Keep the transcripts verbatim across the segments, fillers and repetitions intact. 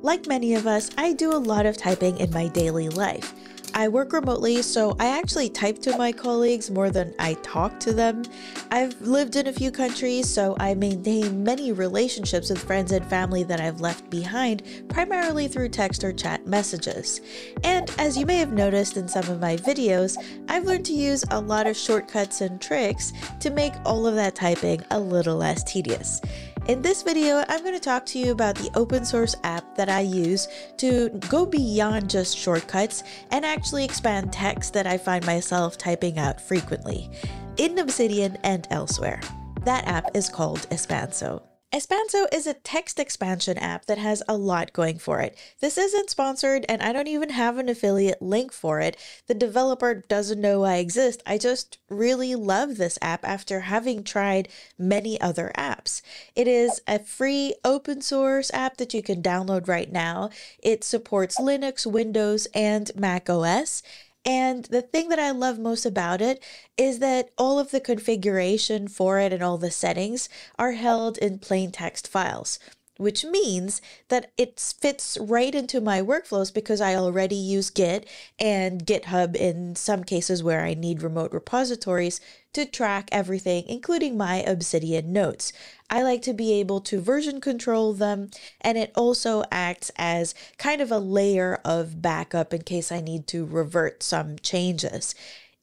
Like many of us, I do a lot of typing in my daily life. I work remotely, so I actually type to my colleagues more than I talk to them. I've lived in a few countries, so I maintain many relationships with friends and family that I've left behind, primarily through text or chat messages. And as you may have noticed in some of my videos, I've learned to use a lot of shortcuts and tricks to make all of that typing a little less tedious. In this video, I'm going to talk to you about the open source app that I use to go beyond just shortcuts and actually expand text that I find myself typing out frequently in Obsidian and elsewhere. That app is called Espanso. Espanso is a text expansion app that has a lot going for it. This isn't sponsored and I don't even have an affiliate link for it. The developer doesn't know I exist. I just really love this app after having tried many other apps. It is a free open source app that you can download right now. It supports Linux, Windows, and Mac O S. And the thing that I love most about it is that all of the configuration for it and all the settings are held in plain text files, which means that it fits right into my workflows because I already use Git and GitHub in some cases where I need remote repositories to track everything, including my Obsidian notes. I like to be able to version control them, and it also acts as kind of a layer of backup in case I need to revert some changes.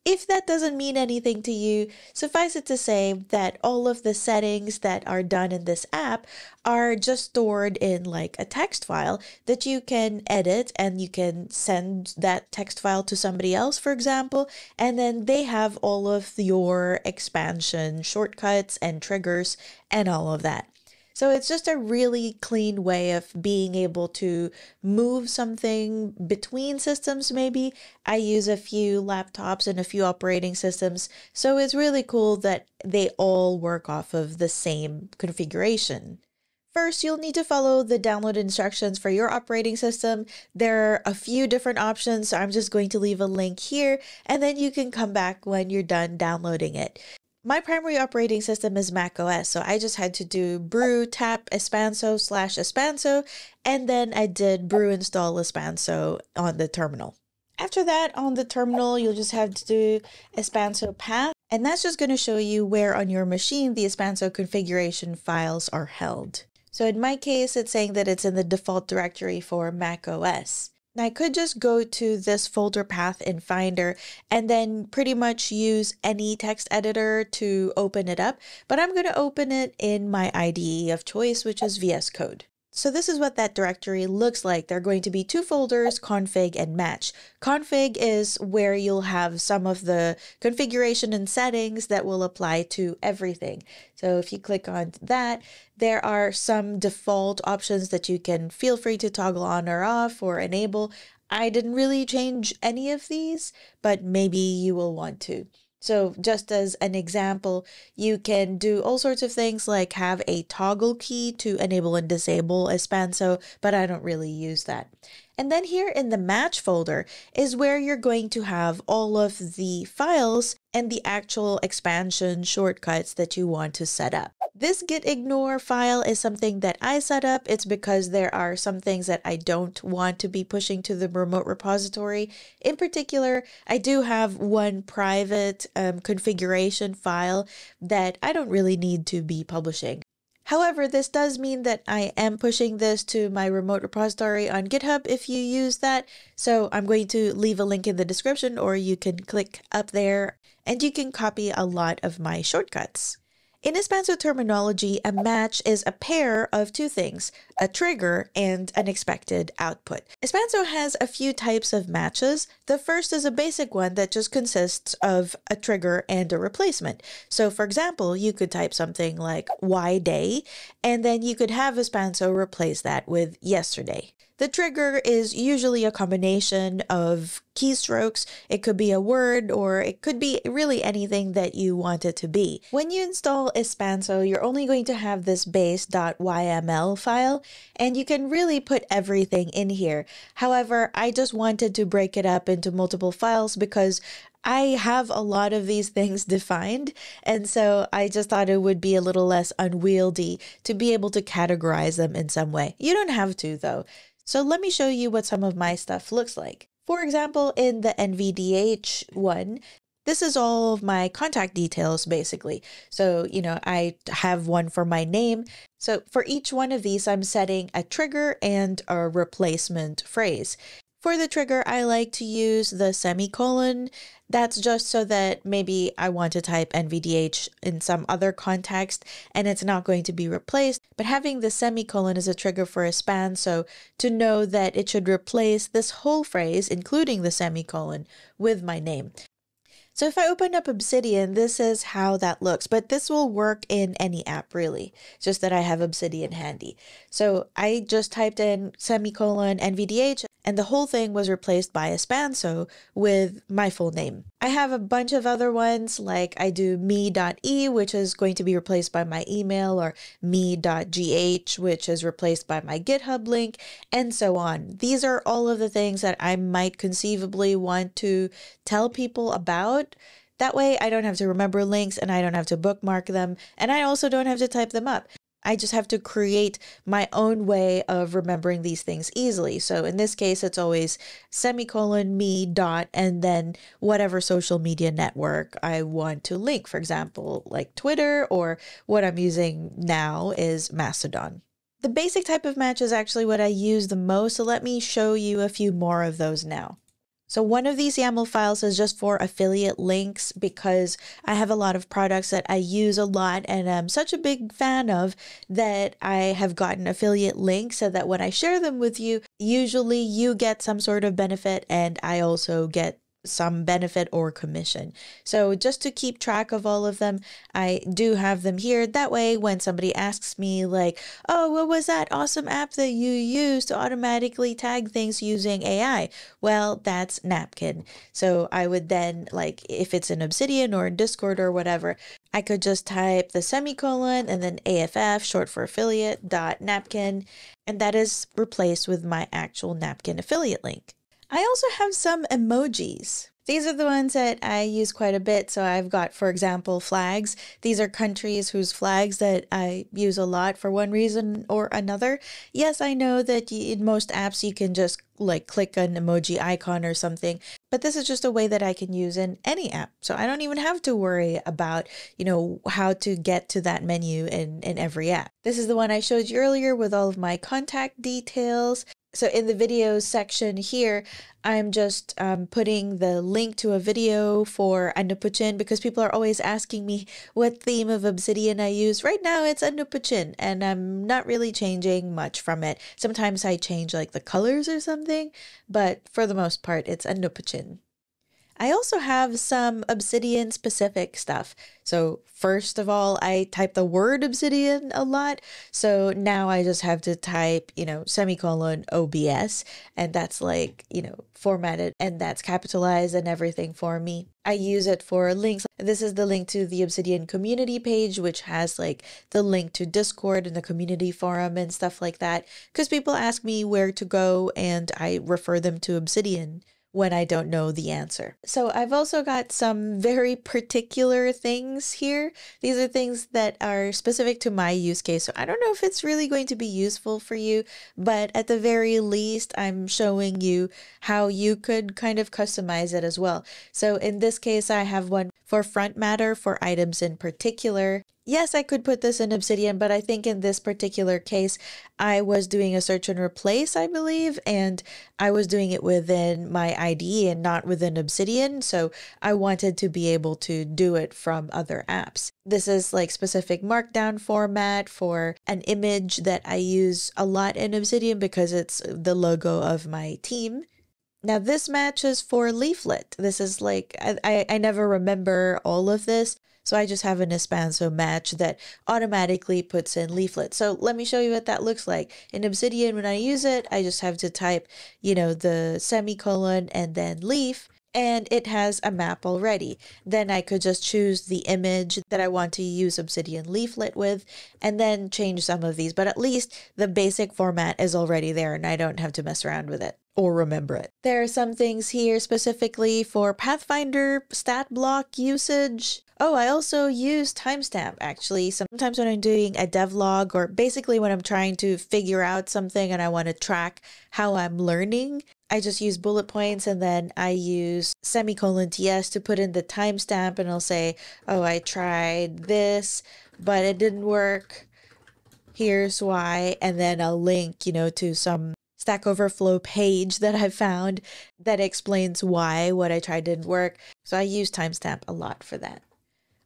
If that doesn't mean anything to you, suffice it to say that all of the settings that are done in this app are just stored in like a text file that you can edit, and you can send that text file to somebody else, for example, and then they have all of your expansion shortcuts and triggers and all of that. So it's just a really clean way of being able to move something between systems maybe. I use a few laptops and a few operating systems, so it's really cool that they all work off of the same configuration. First, you'll need to follow the download instructions for your operating system. There are a few different options, so I'm just going to leave a link here, and then you can come back when you're done downloading it. My primary operating system is Mac O S, so I just had to do brew tap espanso slash espanso, and then I did brew install espanso on the terminal. After that, on the terminal, you'll just have to do espanso path, and that's just going to show you where on your machine the espanso configuration files are held. So in my case, it's saying that it's in the default directory for Mac O S. Now, I could just go to this folder path in Finder and then pretty much use any text editor to open it up, but I'm going to open it in my I D E of choice, which is V S Code. So this is what that directory looks like. There are going to be two folders, config and match. Config is where you'll have some of the configuration and settings that will apply to everything. So if you click on that, there are some default options that you can feel free to toggle on or off or enable. I didn't really change any of these, but maybe you will want to. So just as an example, you can do all sorts of things like have a toggle key to enable and disable Espanso, but I don't really use that. And then here in the match folder is where you're going to have all of the files and the actual expansion shortcuts that you want to set up. This git ignore file is something that I set up. It's because there are some things that I don't want to be pushing to the remote repository. In particular, I do have one private um, configuration file that I don't really need to be publishing. However, this does mean that I am pushing this to my remote repository on GitHub if you use that. So I'm going to leave a link in the description, or you can click up there and you can copy a lot of my shortcuts. In Espanso terminology, a match is a pair of two things, a trigger and an expected output. Espanso has a few types of matches. The first is a basic one that just consists of a trigger and a replacement. So for example, you could type something like Y day, and then you could have Espanso replace that with yesterday. The trigger is usually a combination of keystrokes. It could be a word, or it could be really anything that you want it to be. When you install Espanso, you're only going to have this base.yml file, and you can really put everything in here. However, I just wanted to break it up into multiple files because I have a lot of these things defined, and so I just thought it would be a little less unwieldy to be able to categorize them in some way. You don't have to, though. So let me show you what some of my stuff looks like. For example, in the N V D H one, this is all of my contact details, basically. So, you know, I have one for my name. So for each one of these, I'm setting a trigger and a replacement phrase. For the trigger, I like to use the semicolon. That's just so that maybe I want to type N V D H in some other context and it's not going to be replaced. But having the semicolon is a trigger for Espanso to know that it should replace this whole phrase, including the semicolon, with my name. So if I open up Obsidian, this is how that looks, but this will work in any app really, it's just that I have Obsidian handy. So I just typed in semicolon N V D H and the whole thing was replaced by Espanso with my full name. I have a bunch of other ones, like I do me.e, which is going to be replaced by my email, or me.gh, which is replaced by my GitHub link, and so on. These are all of the things that I might conceivably want to tell people about. That way I don't have to remember links and I don't have to bookmark them and I also don't have to type them up. I just have to create my own way of remembering these things easily. So in this case, it's always semicolon me dot and then whatever social media network I want to link, for example, like Twitter, or what I'm using now is Mastodon. The basic type of match is actually what I use the most, so let me show you a few more of those now. So one of these YAML files is just for affiliate links because I have a lot of products that I use a lot and I'm such a big fan of that I have gotten affiliate links so that when I share them with you, usually you get some sort of benefit and I also get some benefit or commission. So just to keep track of all of them, I do have them here. That way, when somebody asks me like, oh, what was that awesome app that you used to automatically tag things using A I? Well, that's Napkin. So I would then, like, if it's in Obsidian or in Discord or whatever, I could just type the semicolon and then A F F, short for affiliate, dot napkin, and that is replaced with my actual Napkin affiliate link. I also have some emojis. These are the ones that I use quite a bit. So I've got, for example, flags. These are countries whose flags that I use a lot for one reason or another. Yes, I know that in most apps you can just like click an emoji icon or something, but this is just a way that I can use in any app. So I don't even have to worry about, you know, how to get to that menu in, in every app. This is the one I showed you earlier with all of my contact details. So in the videos section here, I'm just um, putting the link to a video for AnuPpuccin because people are always asking me what theme of Obsidian I use. Right now it's AnuPpuccin and I'm not really changing much from it. Sometimes I change like the colors or something, but for the most part it's AnuPpuccin. I also have some Obsidian specific stuff. So first of all, I type the word Obsidian a lot. So now I just have to type, you know, semicolon O B S, and that's like, you know, formatted and that's capitalized and everything for me. I use it for links. This is the link to the Obsidian community page, which has like the link to Discord and the community forum and stuff like that, because people ask me where to go and I refer them to Obsidian when I don't know the answer. So I've also got some very particular things here. These are things that are specific to my use case. So I don't know if it's really going to be useful for you, but at the very least, I'm showing you how you could kind of customize it as well. So in this case, I have one for front matter for items in particular. Yes, I could put this in Obsidian, but I think in this particular case, I was doing a search and replace, I believe, and I was doing it within my I D E and not within Obsidian. So I wanted to be able to do it from other apps. This is like specific markdown format for an image that I use a lot in Obsidian because it's the logo of my team. Now this matches for Leaflet. This is like, I, I, I never remember all of this. So I just have an Espanso match that automatically puts in Leaflet. So let me show you what that looks like. In Obsidian, when I use it, I just have to type, you know, the semicolon and then leaf, and it has a map already. Then I could just choose the image that I want to use Obsidian Leaflet with, and then change some of these, but at least the basic format is already there and I don't have to mess around with it. or remember it. There are some things here specifically for Pathfinder stat block usage. Oh, I also use timestamp actually. Sometimes when I'm doing a devlog, or basically when I'm trying to figure out something and I want to track how I'm learning, I just use bullet points and then I use semicolon T S to put in the timestamp, and I'll say, oh, I tried this, but it didn't work. Here's why. And then I'll link, you know, to some Stack Overflow page that I found that explains why what I tried didn't work. So I use timestamp a lot for that.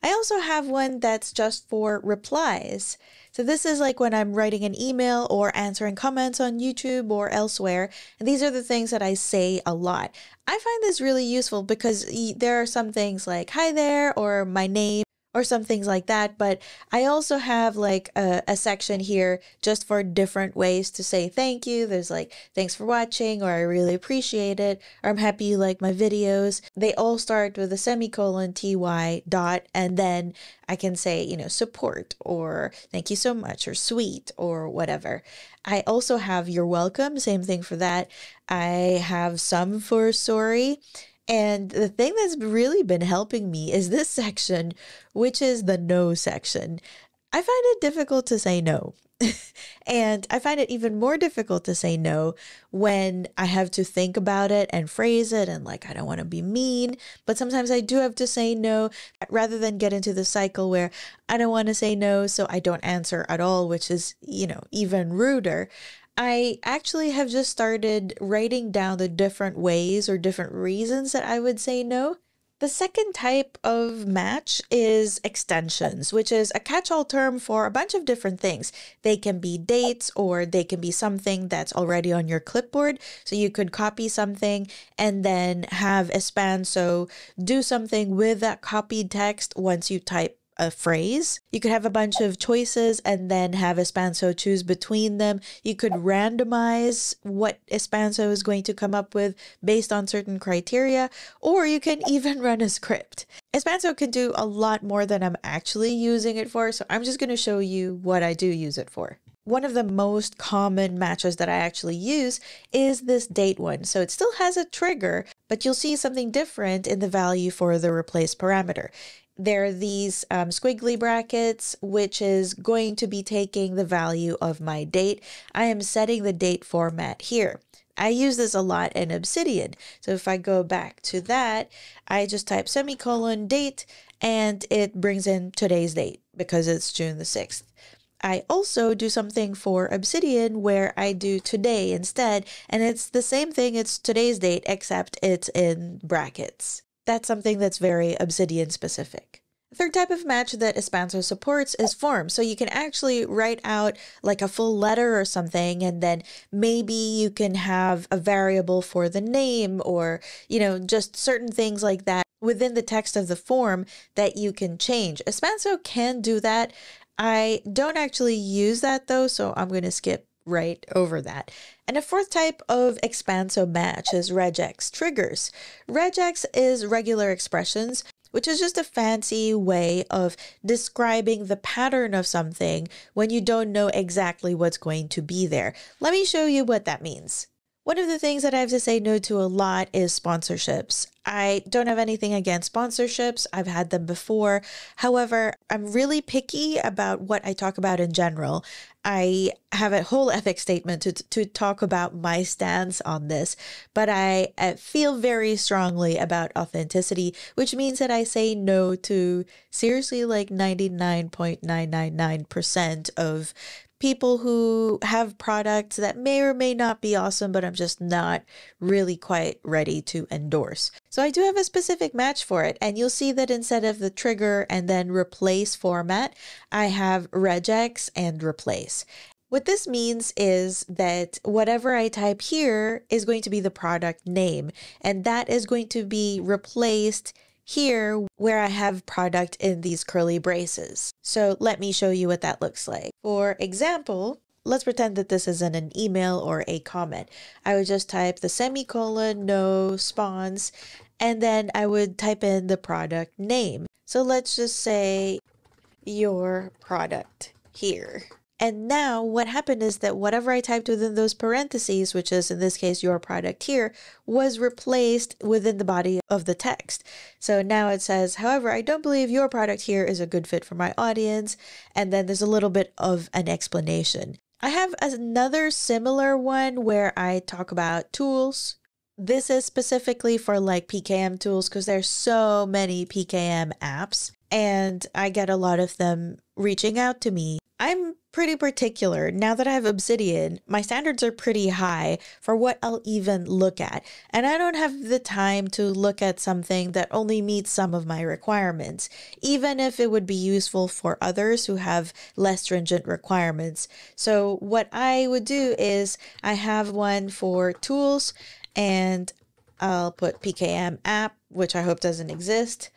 I also have one that's just for replies. So this is like when I'm writing an email or answering comments on YouTube or elsewhere. And these are the things that I say a lot. I find this really useful because there are some things like hi there or my name or some things like that. But I also have like a, a section here just for different ways to say thank you. There's like, thanks for watching, or I really appreciate it, or I'm happy you like my videos. They all start with a semicolon, T Y dot, and then I can say, you know, support, or thank you so much, or sweet, or whatever. I also have you're welcome, same thing for that. I have some for sorry. And the thing that's really been helping me is this section, which is the no section. I find it difficult to say no. And I find it even more difficult to say no when I have to think about it and phrase it, and like, I don't want to be mean, but sometimes I do have to say no rather than get into the cycle where I don't want to say no, so I don't answer at all, which is, you know, even ruder. I actually have just started writing down the different ways or different reasons that I would say no. The second type of match is extensions, which is a catch-all term for a bunch of different things. They can be dates, or they can be something that's already on your clipboard. So you could copy something and then have Espanso do something with that copied text once you type a phrase. You could have a bunch of choices and then have Espanso choose between them. You could randomize what Espanso is going to come up with based on certain criteria, or you can even run a script. Espanso can do a lot more than I'm actually using it for, so I'm just going to show you what I do use it for. One of the most common matches that I actually use is this date one. So it still has a trigger, but you'll see something different in the value for the replace parameter. There are these um, squiggly brackets, which is going to be taking the value of my date. I am setting the date format here. I use this a lot in Obsidian. So if I go back to that, I just type semicolon date, and it brings in today's date because it's June the sixth. I also do something for Obsidian where I do today instead, and it's the same thing. It's today's date, except it's in brackets. That's something that's very Obsidian specific. The third type of match that Espanso supports is form. So you can actually write out like a full letter or something, and then maybe you can have a variable for the name, or, you know, just certain things like that within the text of the form that you can change. Espanso can do that. I don't actually use that though, so I'm going to skip right over that. And a fourth type of Espanso match is regex triggers. Regex is regular expressions, which is just a fancy way of describing the pattern of something when you don't know exactly what's going to be there. Let me show you what that means. One of the things that I have to say no to a lot is sponsorships. I don't have anything against sponsorships. I've had them before. However, I'm really picky about what I talk about in general. I have a whole ethics statement to, to talk about my stance on this, but I feel very strongly about authenticity, which means that I say no to seriously like ninety-nine point nine nine nine percent of people who have products that may or may not be awesome, but I'm just not really quite ready to endorse. So I do have a specific match for it, and you'll see that instead of the trigger and then replace format, I have regex and replace. What this means is that whatever I type here is going to be the product name, and that is going to be replaced here where I have product in these curly braces. So let me show you what that looks like. For example, let's pretend that this isn't an email or a comment. I would just type the semicolon, no spawns, and then I would type in the product name. So let's just say your product here. And now what happened is that whatever I typed within those parentheses, which is in this case your product here, was replaced within the body of the text. So now it says, however, I don't believe your product here is a good fit for my audience. And then there's a little bit of an explanation. I have another similar one where I talk about tools. This is specifically for like P K M tools because there's so many P K M apps and I get a lot of them reaching out to me. I'm pretty particular. Now that I have Obsidian, my standards are pretty high for what I'll even look at. And I don't have the time to look at something that only meets some of my requirements, even if it would be useful for others who have less stringent requirements. So what I would do is I have one for tools and I'll put P K M app, which I hope doesn't exist.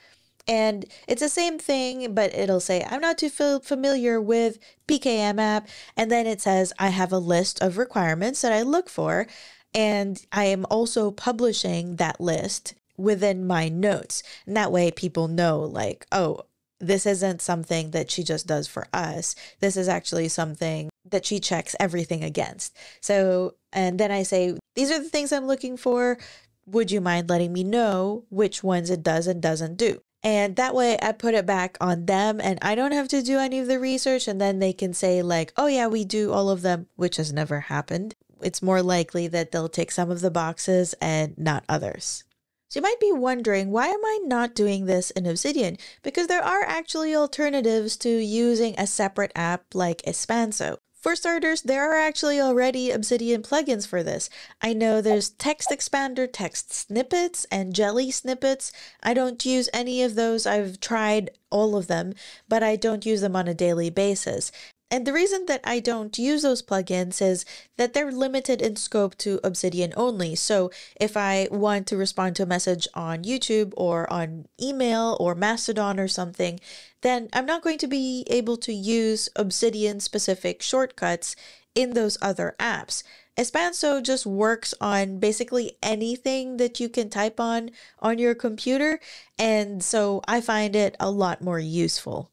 And it's the same thing, but it'll say, I'm not too familiar with P K M app. And then it says, I have a list of requirements that I look for. And I am also publishing that list within my notes. And that way people know like, oh, this isn't something that she just does for us. This is actually something that she checks everything against. So, and then I say, these are the things I'm looking for. Would you mind letting me know which ones it does and doesn't do? And that way I put it back on them and I don't have to do any of the research. And then they can say like, oh yeah, we do all of them, which has never happened. It's more likely that they'll take some of the boxes and not others. So you might be wondering, why am I not doing this in Obsidian? Because there are actually alternatives to using a separate app like Espanso. For starters, there are actually already Obsidian plugins for this. I know there's Text Expander, Text Snippets, and Jelly Snippets. I don't use any of those. I've tried all of them, but I don't use them on a daily basis. And the reason that I don't use those plugins is that they're limited in scope to Obsidian only. So if I want to respond to a message on YouTube or on email or Mastodon or something, then I'm not going to be able to use Obsidian-specific shortcuts in those other apps. Espanso just works on basically anything that you can type on on your computer, and so I find it a lot more useful.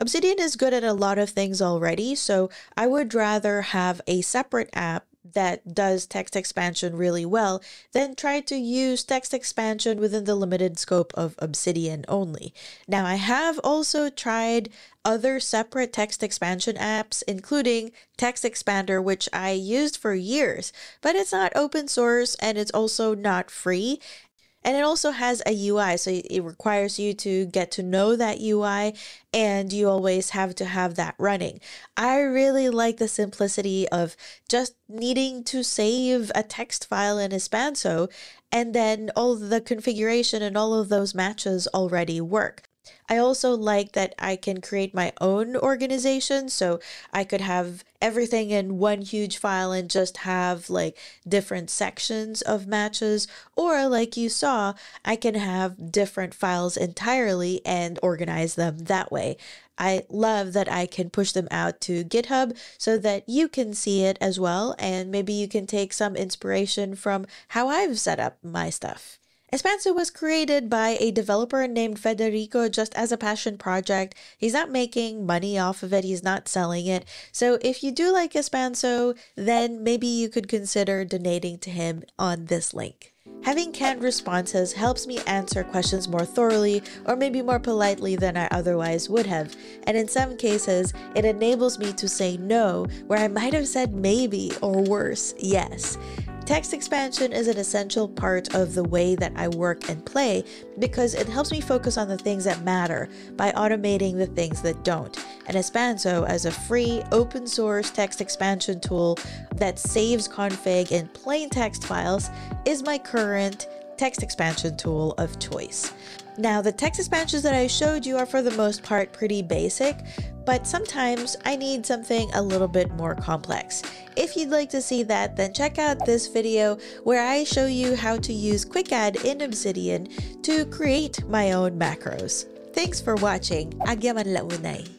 Obsidian is good at a lot of things already, so I would rather have a separate app that does text expansion really well, then try to use text expansion within the limited scope of Obsidian only. Now, I have also tried other separate text expansion apps, including Text Expander, which I used for years, but it's not open source and it's also not free. And it also has a U I, so it requires you to get to know that U I and you always have to have that running. I really like the simplicity of just needing to save a text file in Espanso and then all the configuration and all of those matches already work. I also like that I can create my own organization, so I could have everything in one huge file and just have like different sections of matches, or like you saw, I can have different files entirely and organize them that way. I love that I can push them out to GitHub so that you can see it as well, and maybe you can take some inspiration from how I've set up my stuff. Espanso was created by a developer named Federico just as a passion project. He's not making money off of it. He's not selling it. So if you do like Espanso, then maybe you could consider donating to him on this link. Having canned responses helps me answer questions more thoroughly or maybe more politely than I otherwise would have. And in some cases, it enables me to say no where I might have said maybe or worse, yes. Text expansion is an essential part of the way that I work and play because it helps me focus on the things that matter by automating the things that don't. And Espanso, as a free, open source text expansion tool that saves config in plain text files, is my current text expansion tool of choice. Now, the text expansions that I showed you are for the most part pretty basic, but sometimes I need something a little bit more complex. If you'd like to see that, then check out this video where I show you how to use QuickAdd in Obsidian to create my own macros. Thanks for watching. Agyaman launay.